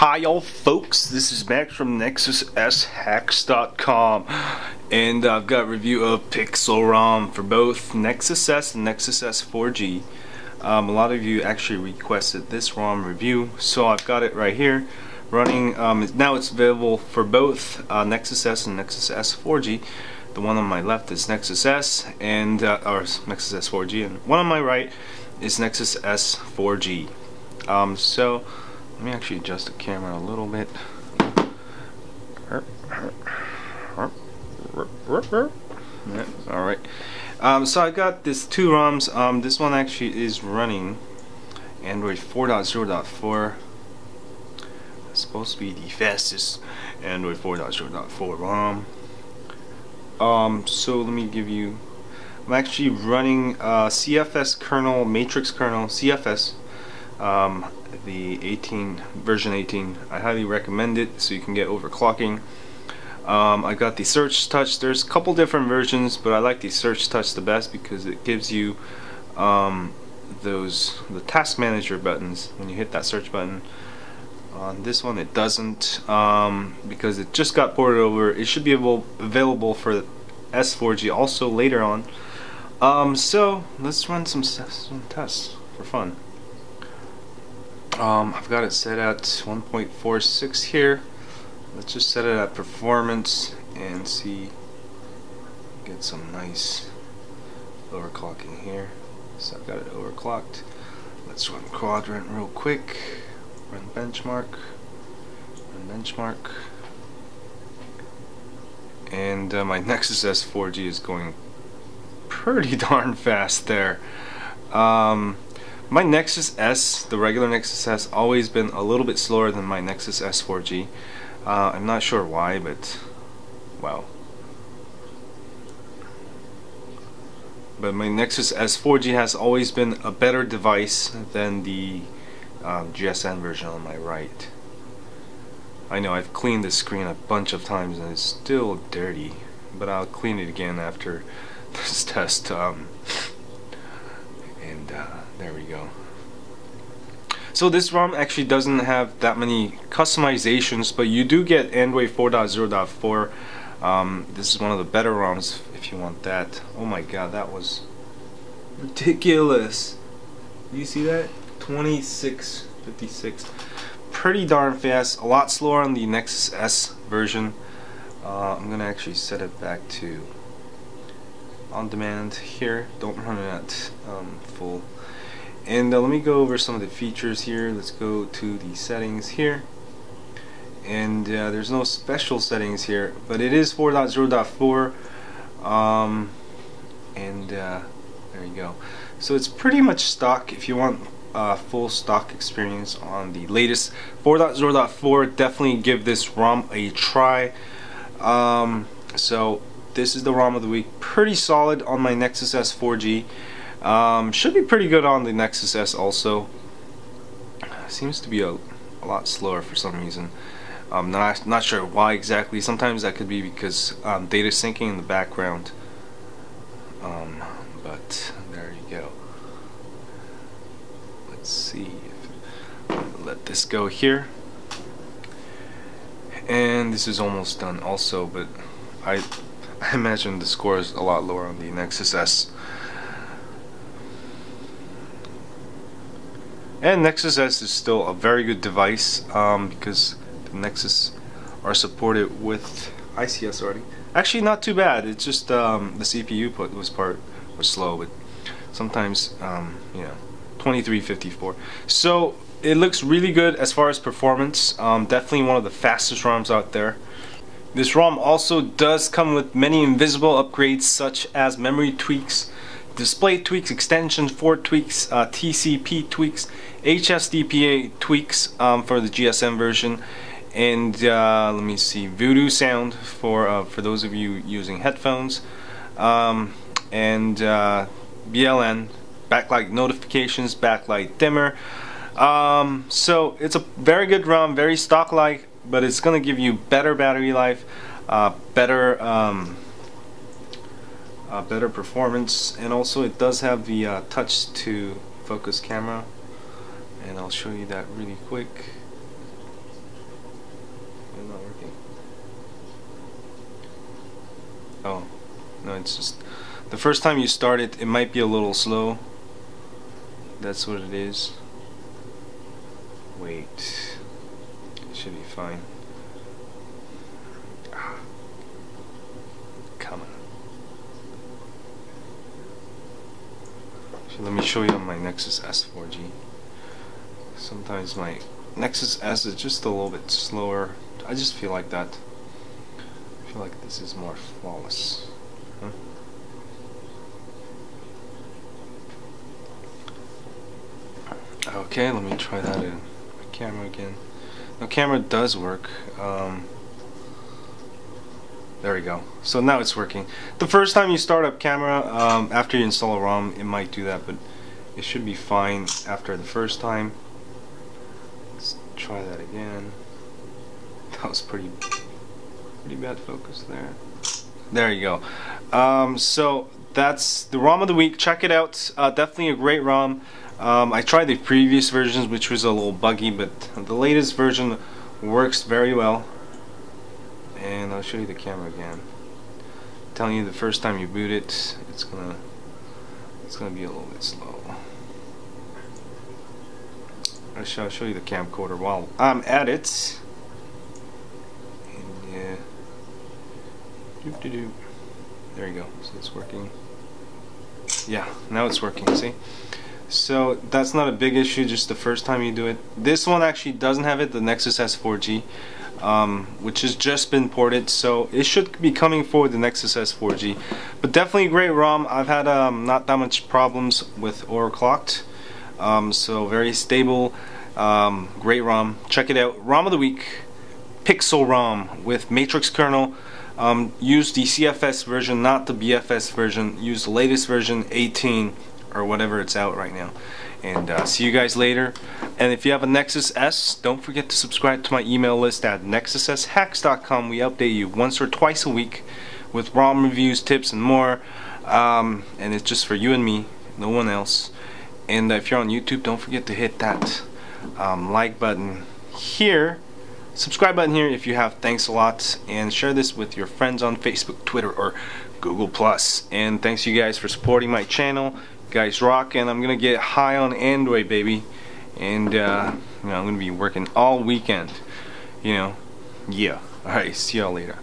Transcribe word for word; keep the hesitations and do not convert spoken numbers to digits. Hi y'all folks, this is Max from Nexus S Hacks dot com, and I've got a review of Pixel ROM for both Nexus S and Nexus S four G. Um, a lot of you actually requested this ROM review, so I've got it right here running. Um, now it's available for both uh, Nexus S and Nexus S four G. The one on my left is Nexus S and uh, or Nexus S four G, and one on my right is Nexus S four G. Um, so let me actually adjust the camera a little bit. Yeah, alright. Um, so I got this two ROMs. Um, this one actually is running Android four point oh point four. It's supposed to be the fastest Android four point oh point four ROM. Um, so let me give you. I'm actually running uh, C F S kernel, Matr one x kernel, C F S. Um, the eighteen version eighteen. I highly recommend it so you can get overclocking. Um, I got the Search Touch. There's a couple different versions, but I like the Search Touch the best because it gives you um, those the task manager buttons when you hit that search button. On this one, it doesn't um, because it just got ported over. It should be able, available for the S four G also later on. Um, so let's run some, some tests for fun. Um, I've got it set at one point four six here. Let's just set it at performance and see, get some nice overclocking here. So I've got it overclocked. Let's run quadrant real quick. Run benchmark. Run benchmark. And uh, my Nexus S four G is going pretty darn fast there. Um, My Nexus S, the regular Nexus S, always been a little bit slower than my Nexus S four G. Uh, I'm not sure why, but wow. But my Nexus S four G has always been a better device than the um, G S M version on my right. I know I've cleaned this screen a bunch of times and it's still dirty, but I'll clean it again after this test. Um, and uh, there we go. So this ROM actually doesn't have that many customizations, but you do get Android four point oh point four. Um, this is one of the better ROMs if you want that. Oh my god, that was ridiculous. You see that? twenty-six fifty-six. Pretty darn fast. A lot slower on the Nexus S version. Uh, I'm gonna actually set it back to on demand here. Don't run it at um, full. And uh, let me go over some of the features here. Let's go to the settings here. And uh, there's no special settings here, but it is four point oh point four. Um, and uh, there you go. So it's pretty much stock. If you want uh, full stock experience on the latest four point oh point four, definitely give this ROM a try. Um, so this is the ROM of the week. Pretty solid on my Nexus S four G. Um, should be pretty good on the Nexus S also. Seems to be a, a lot slower for some reason. I'm not, not sure why exactly. Sometimes that could be because um, data syncing in the background. Um, but there you go. Let's see. If, let this go here. And this is almost done also, but I... I imagine the score is a lot lower on the Nexus S. And Nexus S is still a very good device um, because the Nexus are supported with I C S already. Actually, not too bad. It's just um, the C P U put was part was slow, but sometimes um, you know, twenty-three fifty-four. So it looks really good as far as performance. Um, definitely one of the fastest ROMs out there. This ROM also does come with many invisible upgrades such as memory tweaks, display tweaks, extension port tweaks, uh, T C P tweaks, H S D P A tweaks um, for the G S M version, and uh, let me see, Voodoo sound for uh, for those of you using headphones, um, and uh, B L N, backlight notifications, backlight dimmer. Um, so it's a very good ROM, very stock-like, but it's going to give you better battery life, uh, better um, uh, better performance, and also it does have the uh, touch to focus camera, and I'll show you that really quick. Oh, no, it's just the first time you start it, it might be a little slow. That's what it is. Wait, it should be fine. Ah. Come on. Actually, let me show you on my Nexus S four G. Sometimes my Nexus S is just a little bit slower. I just feel like that. I feel like this is more flawless. Huh? Okay, let me try that in my camera again. Now camera does work. Um, there we go. So now it's working. The first time you start up camera, um, after you install a ROM, it might do that, but it should be fine after the first time. Let's try that again. That was pretty pretty bad focus there. There you go. Um, so that's the ROM of the week. Check it out. Uh, definitely a great ROM. Um, I tried the previous versions, which was a little buggy, but the latest version works very well. And I'll show you the camera again. I'm telling you, the first time you boot it, it's gonna it's gonna be a little bit slow. I'll show, I'll show you the camcorder while I'm at it. And yeah, doop doo doo. There you go. So it's working. Yeah, now it's working. See. So that's not a big issue, just the first time you do it. This one actually doesn't have it, the Nexus S four G, um, which has just been ported, so it should be coming forward, the Nexus S four G. But definitely a great ROM. I've had um, not that much problems with overclocked, um, so very stable, um, great ROM. Check it out. ROM of the week, Pixel ROM with Matr one x Kernel. Um, use the C F S version, not the B F S version. Use the latest version, eighteen. Or whatever it's out right now. And uh, see you guys later. And if you have a Nexus S, don't forget to subscribe to my email list at Nexus S Hacks dot com. We update you once or twice a week with ROM reviews, tips, and more. Um, and it's just for you and me, no one else. And if you're on YouTube, don't forget to hit that um, like button here, subscribe button here if you have. Thanks a lot, and share this with your friends on Facebook, Twitter, or Google plus. And thanks you guys for supporting my channel. Guys rock, and I'm gonna get high on Android, baby, and uh, you know, I'm gonna be working all weekend, you know. Yeah, alright, see y'all later.